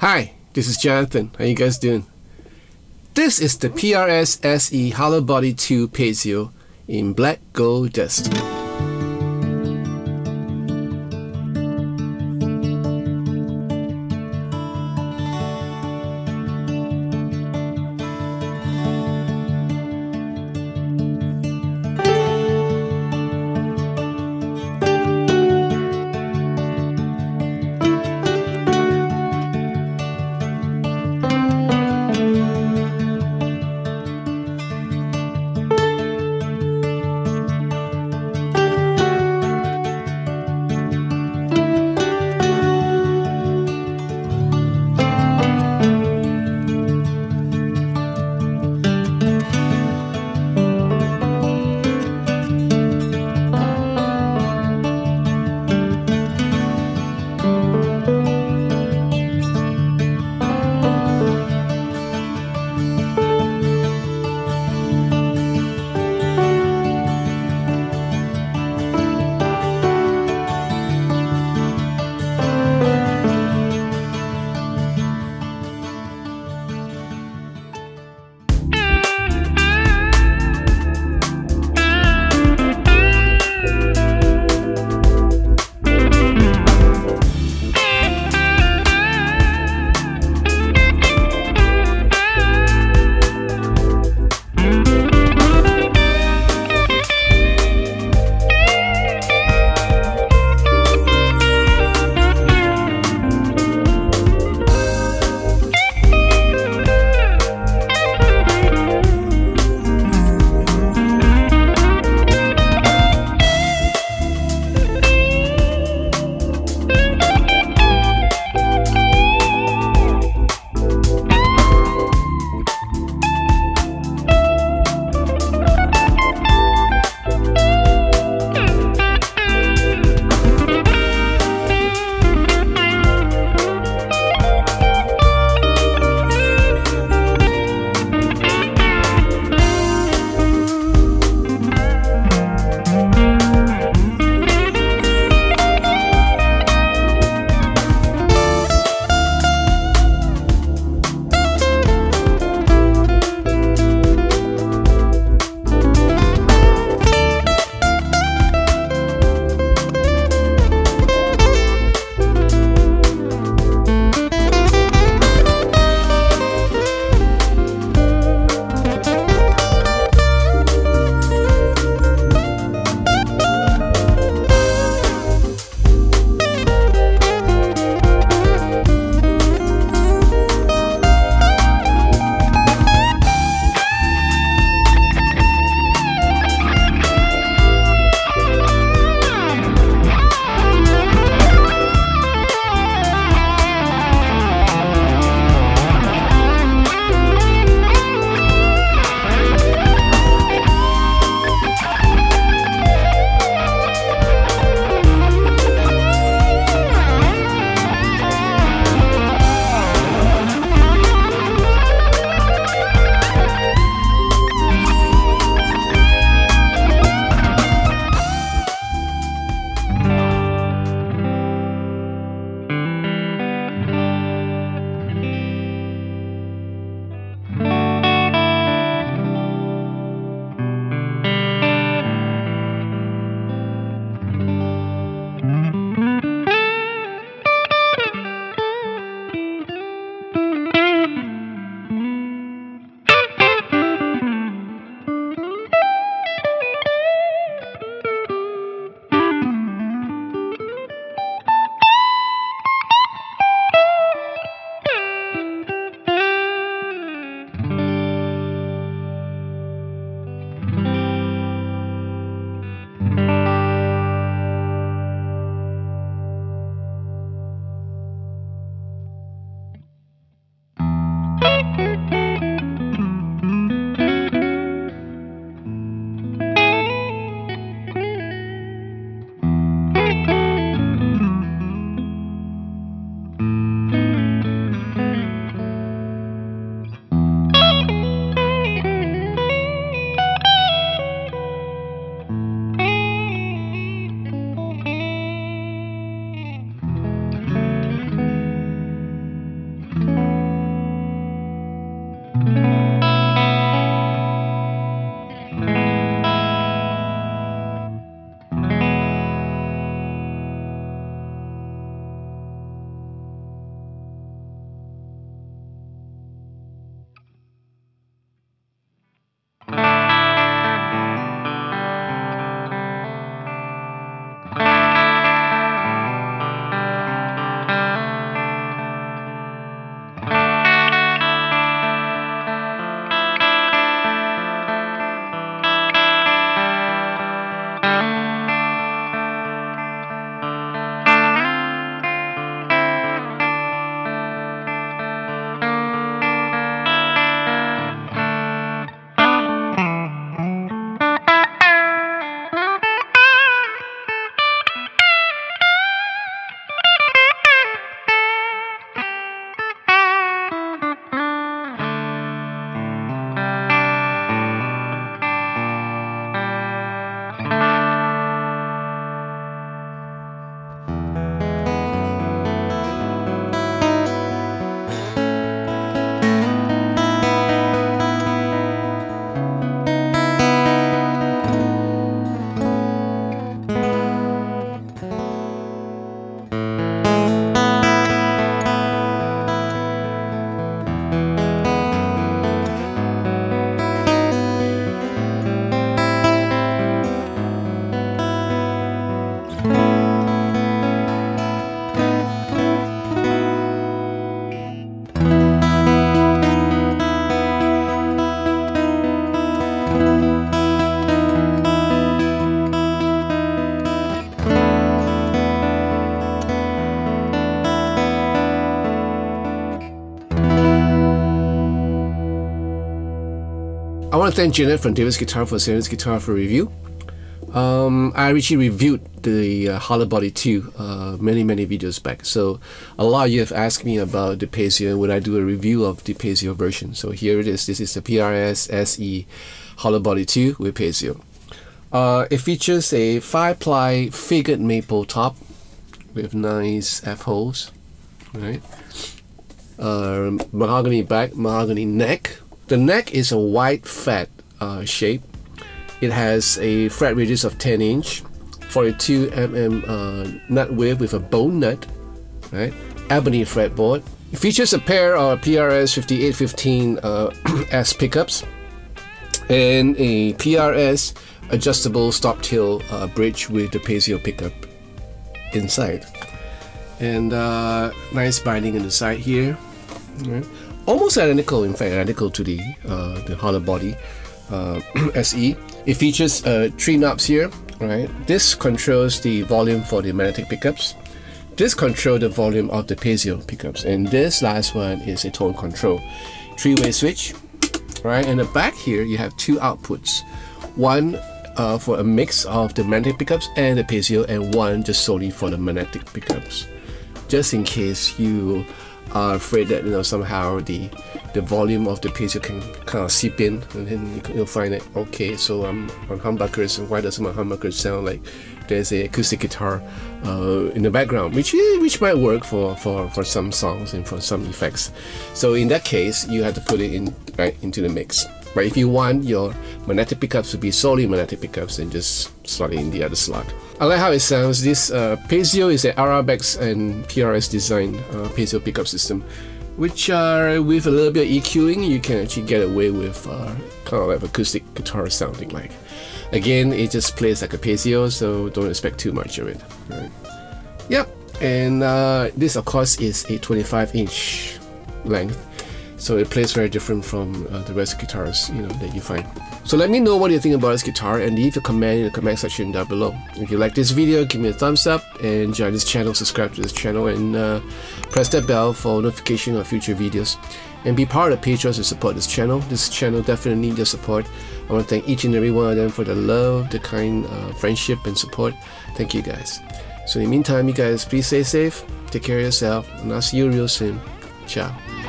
Hi, this is Jonathan. How you guys doing? This is the PRS SE Hollow Body II Piezo in Black Gold Burst. I want to thank Janet from Davis Guitar for sending this guitar for review. I actually reviewed the Hollow Body II many videos back, so a lot of you have asked me about the Piezo when I do a review of the Piezo version. So here it is. This is the PRS SE Hollow Body II with Piezo. It features a 5-ply figured maple top with nice F-holes, right? Mahogany back, mahogany neck. The neck is a wide fat shape. It has a fret radius of 10 inch, 42mm nut width with a bone nut, right? Ebony fretboard. It features a pair of PRS-5815S pickups and a PRS adjustable stop tail bridge with the Piezo pickup inside. And nice binding on the side here. Right? Almost identical, in fact, identical to the Hollow Body SE. It features 3 knobs here, right? This controls the volume for the magnetic pickups. This controls the volume of the Piezo pickups, and this last one is a tone control. 3-way switch, right? And the back here, you have 2 outputs. One for a mix of the magnetic pickups and the Piezo, and one just solely for the magnetic pickups. Just in case you are afraid that, you know, somehow the volume of the Piezo can kind of seep in, and then you'll find that, okay, so I'm on humbuckers, and why doesn't my humbuckers sound like there's an acoustic guitar in the background, which might work for some songs and for some effects. So in that case, you have to put it in right into the mix. But if you want your magnetic pickups to be solely magnetic pickups, then just slot it in the other slot. I like how it sounds. This Piezo is an RBX and PRS designed Piezo pickup system, which are, with a little bit of EQing, you can actually get away with kind of like acoustic guitar sounding like. Again, it just plays like a Piezo, so don't expect too much of it. Right? Yep, and this of course is a 25-inch length, so it plays very different from the rest of guitars, you know, that you find. So let me know what you think about this guitar, and leave a comment in the comment section down below. If you like this video, give me a thumbs up and join this channel, subscribe to this channel, and press that bell for notification of future videos. And be part of Patreon to support this channel. This channel definitely needs your support. I want to thank each and every one of them for the love, the kind friendship and support. Thank you guys. So in the meantime, you guys, please stay safe, take care of yourself, and I'll see you real soon. Ciao.